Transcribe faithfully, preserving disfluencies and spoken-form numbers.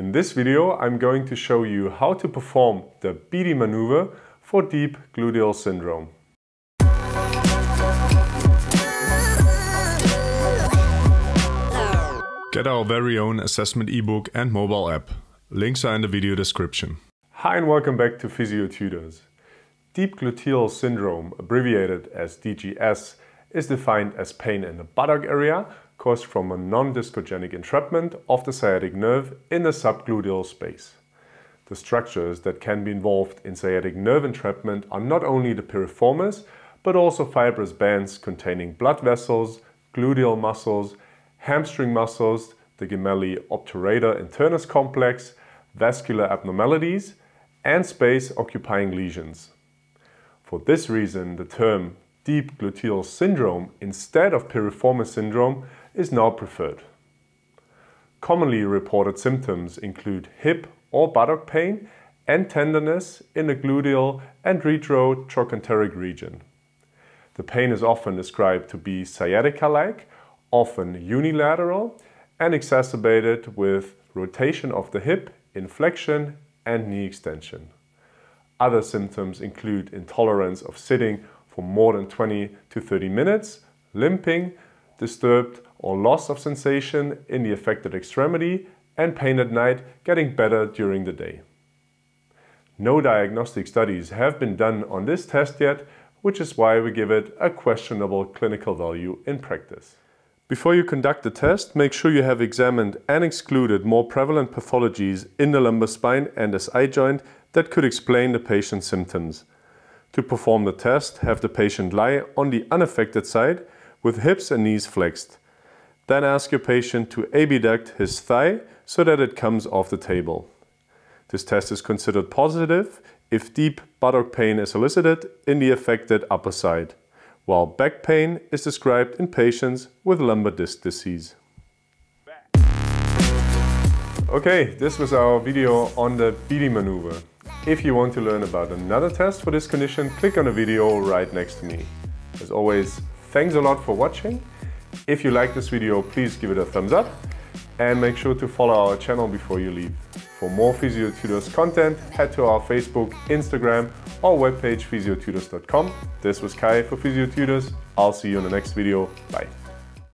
In this video, I'm going to show you how to perform the Beatty Maneuver for Deep Gluteal Syndrome. Get our very own assessment ebook and mobile app. Links are in the video description. Hi and welcome back to Physiotutors. Deep Gluteal Syndrome, abbreviated as D G S, is defined as pain in the buttock area caused from a non-discogenic entrapment of the sciatic nerve in the subgluteal space. The structures that can be involved in sciatic nerve entrapment are not only the piriformis, but also fibrous bands containing blood vessels, gluteal muscles, hamstring muscles, the gemelli obturator internus complex, vascular abnormalities, and space-occupying lesions. For this reason, the term Deep Gluteal Syndrome instead of piriformis syndrome is now preferred. Commonly reported symptoms include hip or buttock pain and tenderness in the gluteal and retrotrochanteric region. The pain is often described to be sciatica-like, often unilateral, and exacerbated with rotation of the hip, inflection, and knee extension. Other symptoms include intolerance of sitting for more than twenty to thirty minutes, limping, disturbed or loss of sensation in the affected extremity, and pain at night getting better during the day. No diagnostic studies have been done on this test yet, which is why we give it a questionable clinical value in practice. Before you conduct the test, make sure you have examined and excluded more prevalent pathologies in the lumbar spine and S I joint that could explain the patient's symptoms. To perform the test, have the patient lie on the unaffected side with hips and knees flexed. Then ask your patient to abduct his thigh so that it comes off the table. This test is considered positive if deep buttock pain is elicited in the affected upper side, while back pain is described in patients with lumbar disc disease. Okay, this was our video on the Beatty Maneuver. If you want to learn about another test for this condition, click on the video right next to me. As always, thanks a lot for watching. If you like this video, please give it a thumbs up and make sure to follow our channel before you leave. For more Physiotutors content, head to our Facebook, Instagram or webpage physiotutors dot com. This was Kai for Physiotutors. I'll see you in the next video. Bye.